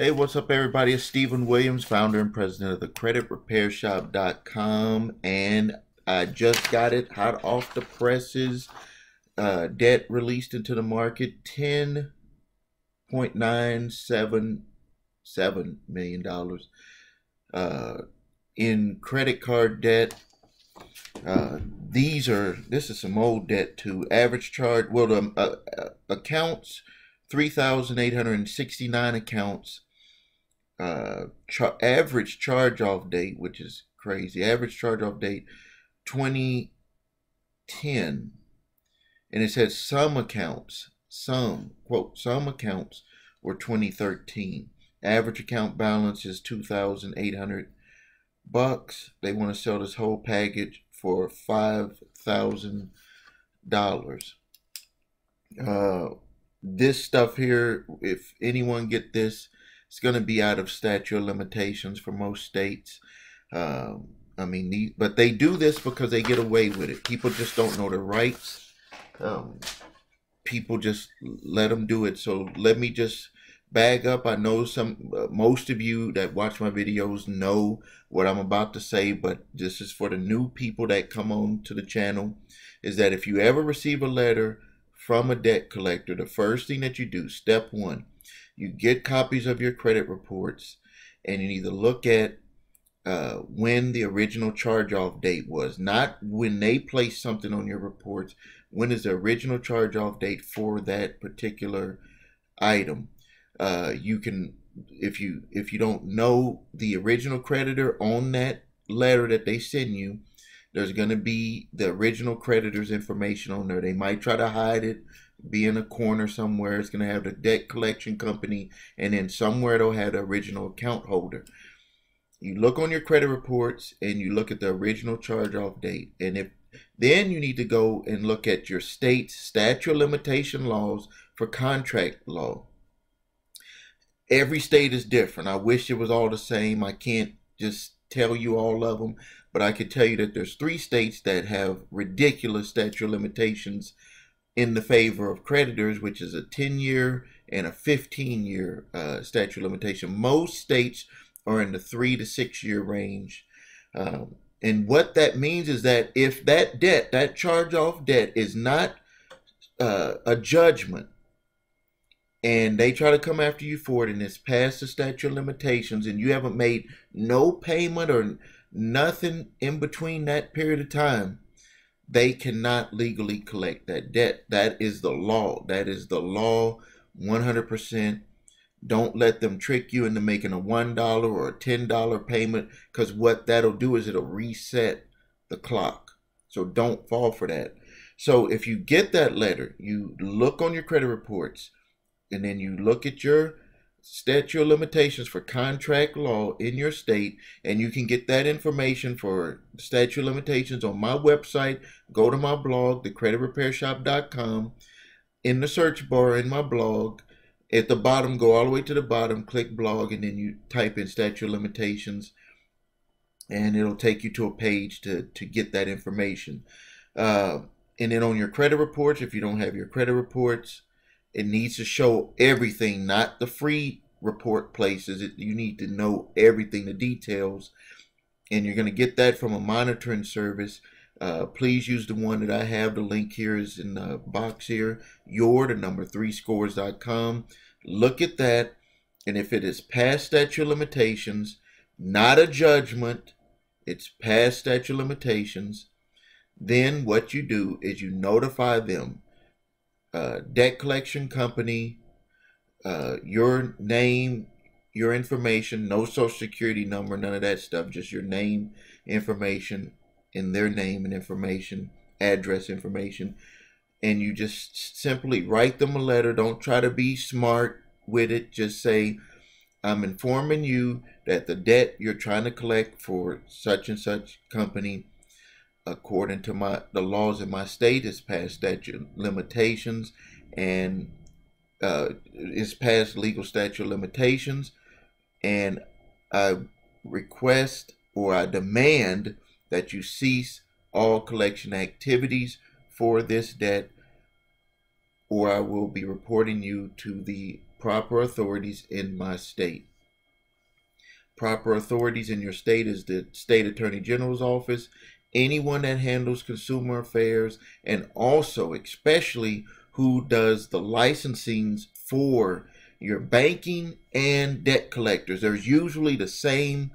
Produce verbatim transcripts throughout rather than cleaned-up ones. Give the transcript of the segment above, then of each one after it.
Hey, what's up everybody? It's Stephen Williams, founder and president of the credit repair shop dot com, and I just got it hot off the presses. Uh, debt released into the market, ten point nine seven seven million dollars uh, in credit card debt. Uh, these are, this is some old debt too. Average charge, well, the uh, accounts, three thousand eight hundred sixty-nine accounts. Uh, char average charge-off date, which is crazy. Average charge-off date, twenty ten, and it says some accounts, some quote some accounts were twenty thirteen. Average account balance is two thousand eight hundred bucks. They want to sell this whole package for five thousand dollars. Uh, this stuff here, if anyone get this, it's going to be out of statute of limitations for most states. Um, I mean, the, but they do this because they get away with it. People just don't know their rights. Um, people just let them do it. So let me just bag up. I know some, uh, most of you that watch my videos know what I'm about to say, but this is for the new people that come on to the channel, is that if you ever receive a letter from a debt collector, the first thing that you do, step one, you get copies of your credit reports, and you need to look at uh, when the original charge-off date was. Not when they place something on your reports. When is the original charge-off date for that particular item? Uh, you can, if you if you don't know the original creditor on that letter that they send you, there's going to be the original creditor's information on there. They might try to hide it, be in a corner somewhere. It's going to have the debt collection company, and then somewhere it'll have the original account holder. You look on your credit reports and you look at the original charge-off date, and if then you need to go and look at your state's statute of limitation laws for contract law. Every state is different. I wish it was all the same. I can't just tell you all of them, but I could tell you that there's three states that have ridiculous statute of limitations in the favor of creditors, which is a ten year and a fifteen year uh, statute of limitation. Most states are in the three to six year range. Um, and what that means is that if that debt, that charge off debt, is not uh, a judgment, and they try to come after you for it, and it's past the statute of limitations, and you haven't made no payment or nothing in between that period of time, they cannot legally collect that debt. That is the law. That is the law one hundred percent. Don't let them trick you into making a one dollar or a ten dollar payment, because what that'll do is it'll reset the clock. So don't fall for that. So if you get that letter, you look on your credit reports, and then you look at your statute of limitations for contract law in your state, and you can get that information for statute of limitations on my website. Go to my blog, the credit repair shop dot com. In the search bar in my blog, at the bottom, go all the way to the bottom, click blog, and then you type in statute of limitations, and it'll take you to a page to, to get that information. Uh, and then on your credit reports, if you don't have your credit reports, it needs to show everything, not the free report places. It, you need to know everything, the details, and you're going to get that from a monitoring service. Uh, please use the one that I have. The link here is in the box here, your the number three scores dot com. Look at that, and if it is past statute of limitations, not a judgment, it's past statute of limitations, then what you do is you notify them. Uh, debt collection company, uh, your name, your information, no social security number, none of that stuff, just your name, information, and their name and information, address information, and you just simply write them a letter. Don't try to be smart with it. Just say, I'm informing you that the debt you're trying to collect for such and such company, according to my the laws in my state, is past statute limitations, and uh, is past legal statute limitations, and I request or I demand that you cease all collection activities for this debt, or I will be reporting you to the proper authorities in my state. Proper authorities in your state is the state attorney general's office, anyone that handles consumer affairs, and also especially who does the licensings for your banking and debt collectors. There's usually the same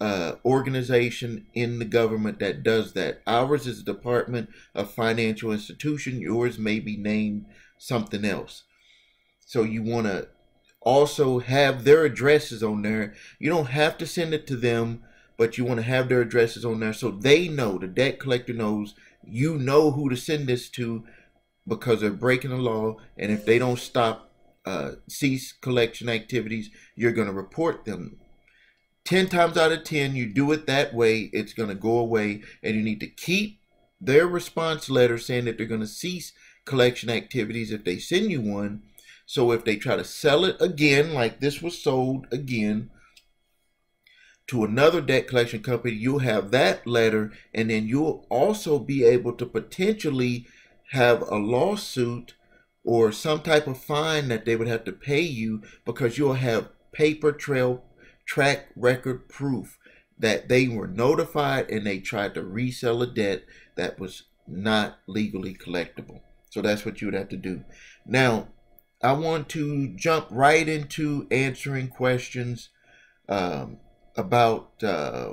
uh, organization in the government that does that. Ours is the Department of Financial Institution. Yours may be named something else. So you want to also have their addresses on there. You don't have to send it to them, but you want to have their addresses on there so they know, the debt collector knows, you know who to send this to, because they're breaking the law, and if they don't stop, uh, cease collection activities, you're going to report them. ten times out of ten, you do it that way, it's going to go away, and you need to keep their response letter saying that they're going to cease collection activities if they send you one. So if they try to sell it again, like this was sold again to another debt collection company, you'll have that letter, and then you'll also be able to potentially have a lawsuit or some type of fine that they would have to pay you, because you'll have paper trail, track record proof that they were notified and they tried to resell a debt that was not legally collectible. So that's what you would have to do. Now, I want to jump right into answering questions um, about uh,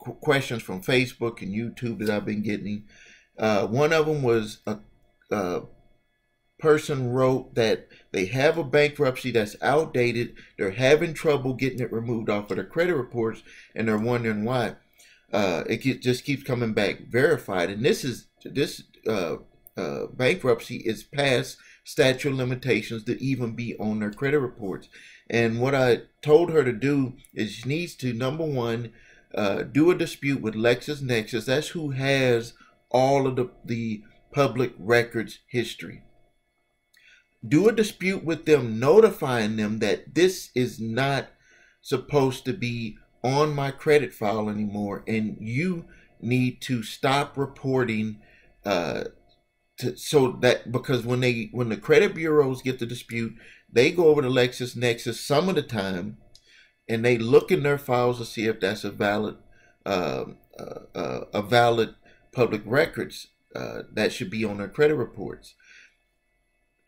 qu questions from Facebook and YouTube that I've been getting. Uh, one of them was a, a person wrote that they have a bankruptcy that's outdated. They're having trouble getting it removed off of their credit reports, and they're wondering why. Uh, it get, just keeps coming back verified, and this is this uh, uh, bankruptcy is past statute of limitations to even be on their credit reports. And what I told her to do is she needs to, number one, uh, do a dispute with Lexis Nexis. That's who has all of the, the public records history. Do a dispute with them, notifying them that this is not supposed to be on my credit file anymore, and you need to stop reporting uh, To, so that, because when they when the credit bureaus get the dispute, they go over to Lexis Nexis some of the time, and they look in their files to see if that's a valid uh, uh, uh, a valid public records uh, that should be on their credit reports.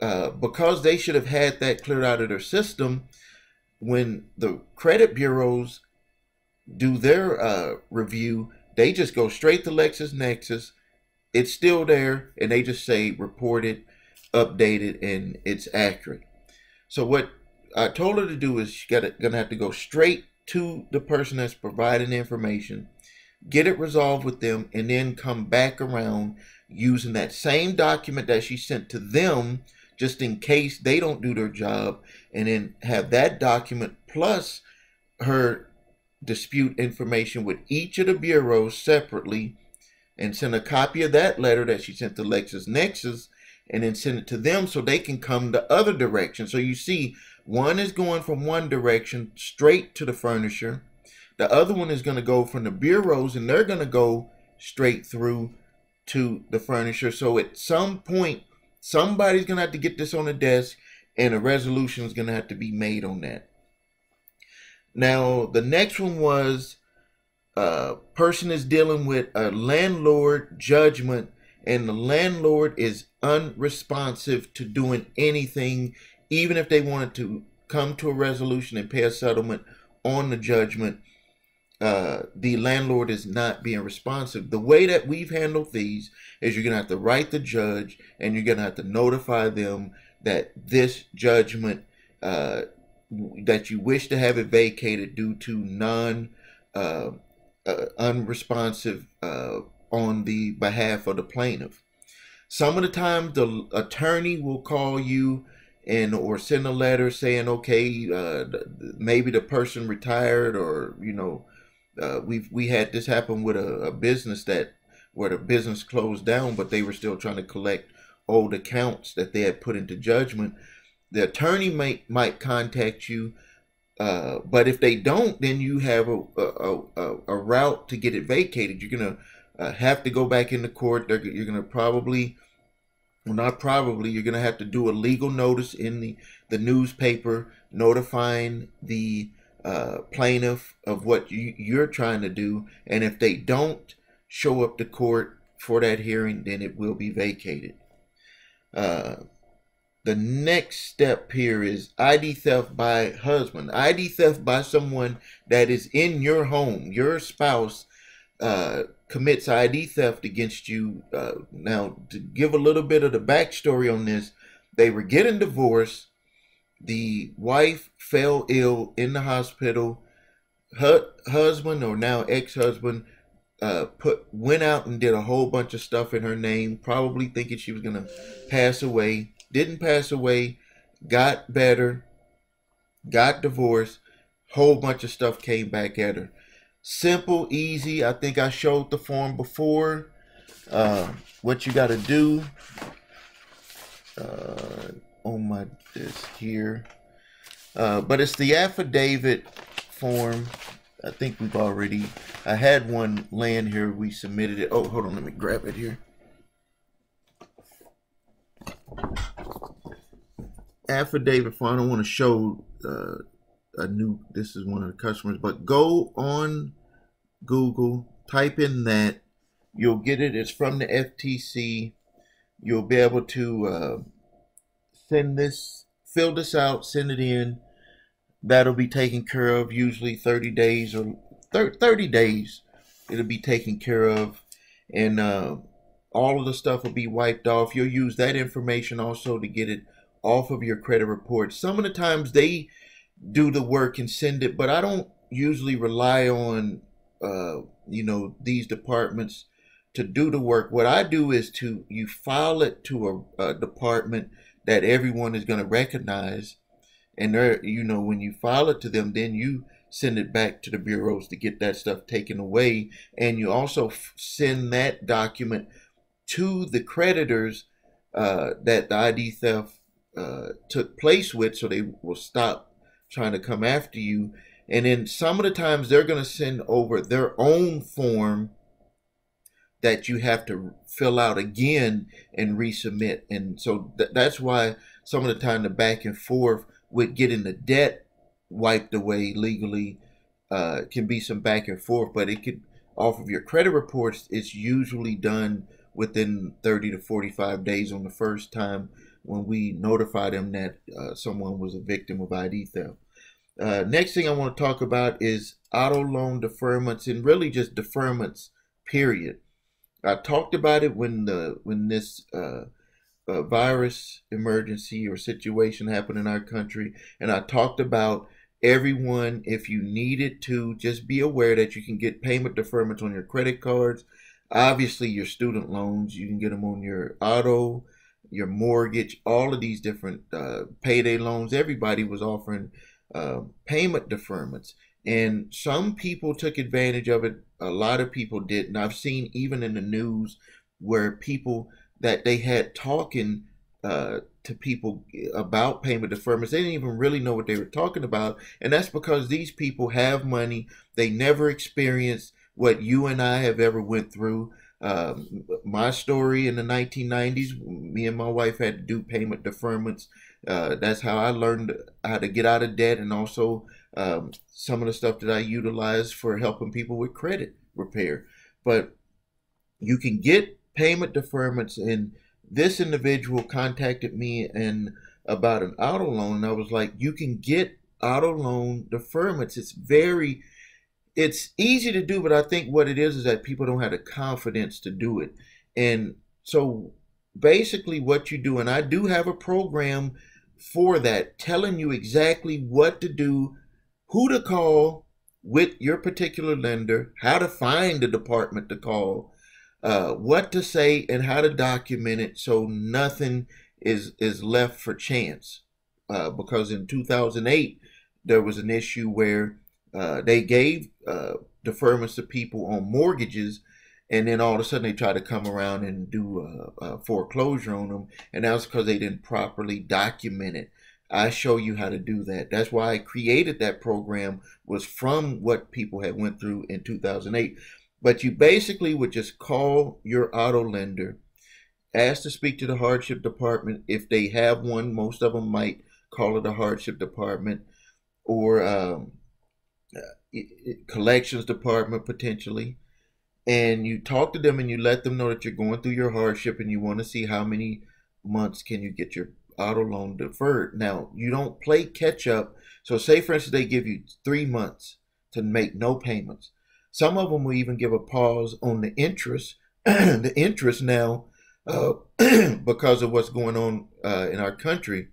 Uh, because they should have had that cleared out of their system. When the credit bureaus do their uh, review, they just go straight to Lexis Nexis. It's still there, and they just say reported, updated, and it's accurate. So what I told her to do is she's got gonna have to go straight to the person that's providing the information, get it resolved with them, and then come back around using that same document that she sent to them, just in case they don't do their job, and then have that document plus her dispute information with each of the bureaus separately, and send a copy of that letter that she sent to Lexis Nexis, and then send it to them so they can come the other direction. So you see, one is going from one direction straight to the furnisher. The other one is going to go from the bureaus, and they're going to go straight through to the furnisher. So at some point, somebody's going to have to get this on the desk, and a resolution is going to have to be made on that. Now, the next one was, Uh, person is dealing with a landlord judgment, and the landlord is unresponsive to doing anything, even if they wanted to come to a resolution and pay a settlement on the judgment. Uh, the landlord is not being responsive. The way that we've handled these is you're gonna have to write the judge, and you're gonna have to notify them that this judgment uh, that you wish to have it vacated due to non uh, Uh, unresponsive uh, on the behalf of the plaintiff. Some of the time the attorney will call you and or send a letter saying, okay, uh, maybe the person retired, or you know, uh, we've we had this happen with a, a business that where the business closed down, but they were still trying to collect old accounts that they had put into judgment. The attorney might might contact you. Uh, but if they don't, then you have a, a, a, a route to get it vacated. You're going to uh, have to go back into court. They're, you're going to probably Well, not probably. You're going to have to do a legal notice in the, the newspaper notifying the uh, plaintiff of what you, you're trying to do. And if they don't show up to court for that hearing, then it will be vacated. Uh, the next step here is I D theft by husband. I D theft by someone that is in your home. Your spouse uh, commits I D theft against you. Uh, now, to give a little bit of the backstory on this, they were getting divorced. The wife fell ill in the hospital. Her husband, or now ex-husband, uh, put went out and did a whole bunch of stuff in her name, probably thinking she was going to pass away. Didn't pass away, got better, got divorced. Whole bunch of stuff came back at her. Simple, easy. I think I showed the form before. Uh, what you got to do uh, on my this here, uh, but it's the affidavit form. I think we've already. I had one laying here. We submitted it. Oh, hold on. Let me grab it here. Affidavit form. I don't want to show. Uh, I knew this is one of the customers, but go on Google, type in that, you'll get it. It's from the F T C. You'll be able to uh, send this, fill this out, send it in. That'll be taken care of, usually thirty days or thirty days it'll be taken care of, and uh, all of the stuff will be wiped off. You'll use that information also to get it off of your credit report. Some of the times they do the work and send it, but I don't usually rely on uh, you know, these departments to do the work. What I do is to you file it to a, a department that everyone is going to recognize, and they're, you know, when you file it to them, then you send it back to the bureaus to get that stuff taken away, and you also f send that document to the creditors uh, that the I D theft uh, took place with, so they will stop trying to come after you. And then some of the times they're going to send over their own form that you have to fill out again and resubmit. And so th that's why some of the time the back and forth with getting the debt wiped away legally uh, can be some back and forth, but it could, off of your credit reports, it's usually done within thirty to forty-five days on the first time when we notify them that uh, someone was a victim of I D theft. Uh, next thing I want to talk about is auto loan deferments, and really just deferments, period. I talked about it when the when this uh, uh, virus emergency or situation happened in our country, and I talked about everyone, if you needed to, just be aware that you can get payment deferments on your credit cards. Obviously, your student loans, you can get them on your auto, your mortgage, all of these different uh, payday loans. Everybody was offering uh, payment deferments, and some people took advantage of it. A lot of people didn't. I've seen even in the news where people that they had talking uh, to people about payment deferments, they didn't even really know what they were talking about, and that's because these people have money. They never experienced what you and I have ever went through. Um, my story in the nineteen nineties, me and my wife had to do payment deferments. Uh, that's how I learned how to get out of debt, and also um, some of the stuff that I utilize for helping people with credit repair. But you can get payment deferments, and this individual contacted me and about an auto loan, and I was like, you can get auto loan deferments. It's very It's easy to do, but I think what it is is that people don't have the confidence to do it. And so basically what you do, and I do have a program for that, telling you exactly what to do, who to call with your particular lender, how to find the department to call, uh, what to say, and how to document it, so nothing is, is left for chance. Uh, because in two thousand eight, there was an issue where Uh, they gave uh, deferments to people on mortgages, and then all of a sudden they tried to come around and do a, a foreclosure on them, and that was because they didn't properly document it. I show you how to do that. That's why I created that program, was from what people had went through in two thousand eight. But you basically would just call your auto lender, Ask to speak to the hardship department if they have one. Most of them might call it the hardship department or um, collections department potentially. And you talk to them and you let them know that you're going through your hardship and you want to see how many months can you get your auto loan deferred. Now, you don't play catch up. So say, for instance, they give you three months to make no payments. Some of them will even give a pause on the interest, the interest now uh, because of what's going on uh, in our country.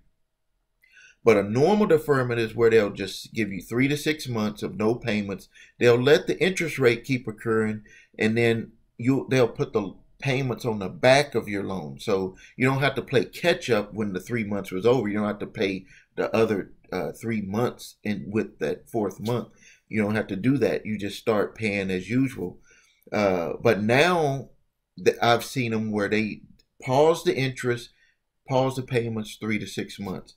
But a normal deferment is where they'll just give you three to six months of no payments. They'll let the interest rate keep occurring, and then you they'll put the payments on the back of your loan. So you don't have to play catch up when the three months was over. You don't have to pay the other uh, three months in with that fourth month. You don't have to do that. You just start paying as usual. Uh, but now that I've seen them where they pause the interest, pause the payments three to six months.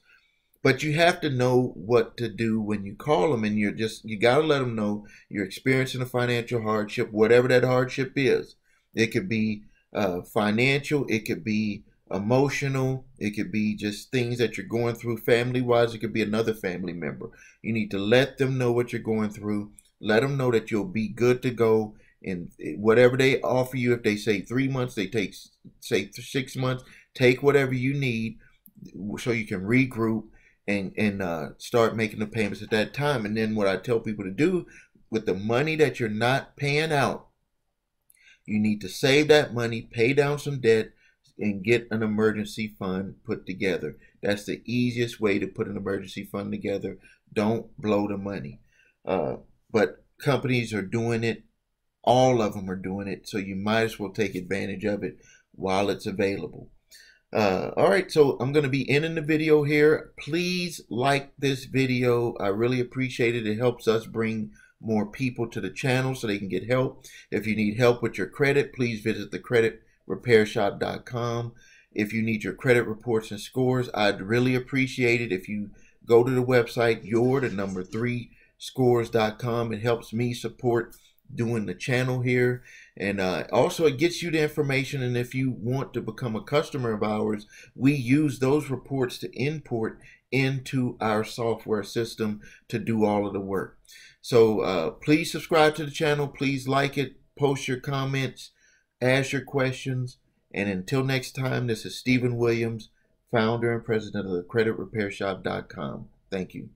But you have to know what to do when you call them, and you're just, you got to let them know you're experiencing a financial hardship, whatever that hardship is. It could be uh, financial, it could be emotional, it could be just things that you're going through family-wise, it could be another family member. You need to let them know what you're going through, let them know that you'll be good to go, and whatever they offer you, if they say three months, they take say six months, take whatever you need so you can regroup and, and uh, start making the payments at that time. And then what I tell people to do with the money that you're not paying out, you need to save that money, pay down some debt, and get an emergency fund put together. That's the easiest way to put an emergency fund together. Don't blow the money. Uh, but companies are doing it. All of them are doing it. So you might as well take advantage of it while it's available. Uh, all right, so I'm going to be ending the video here. Please like this video. I really appreciate it. It helps us bring more people to the channel so they can get help. If you need help with your credit, please visit the credit repair shop dot com. If you need your credit reports and scores, I'd really appreciate it if you go to the website, your the number three scores dot com. It helps me support doing the channel here, and uh, also it gets you the information. And if you want to become a customer of ours, we use those reports to import into our software system to do all of the work. So uh, please subscribe to the channel, please like it, post your comments, ask your questions, and until next time, this is Stephen Williams, founder and president of the credit repair shop dot com. Thank you.